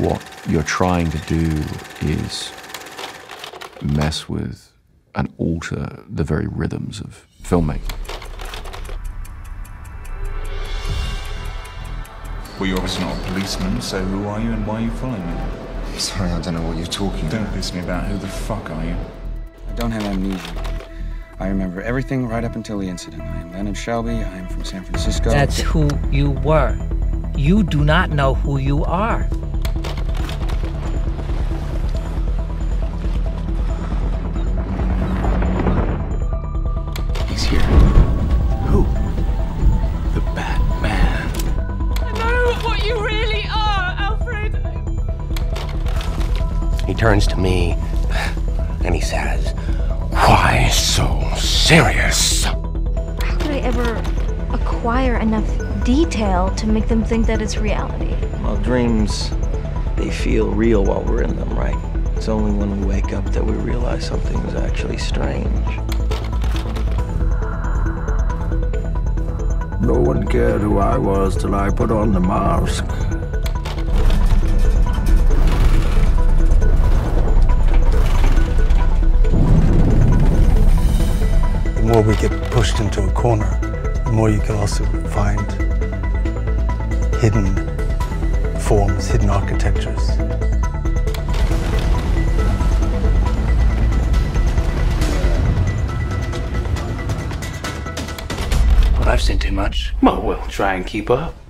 what you're trying to do is mess with and alter the very rhythms of filmmaking. Well, you're obviously not a policeman, so who are you and why are you following me? Sorry, I don't know what you're talking about. Don't piss me about. Who the fuck are you? I don't have amnesia. I remember everything right up until the incident. I am Leonard Shelby. I am from San Francisco. That's who you were. You do not know who you are. He's here. Who? The Batman. I know what you really are, Alfred. He turns to me and he says, "Why so serious?" How could I ever acquire enough detail to make them think that it's reality? Well, dreams, they feel real while we're in them, right? It's only when we wake up that we realize something's actually strange. No one cared who I was till I put on the mask. The more we get pushed into a corner, the more you can also find hidden forms, hidden architectures. Well, I've seen too much. Well, we'll try and keep up.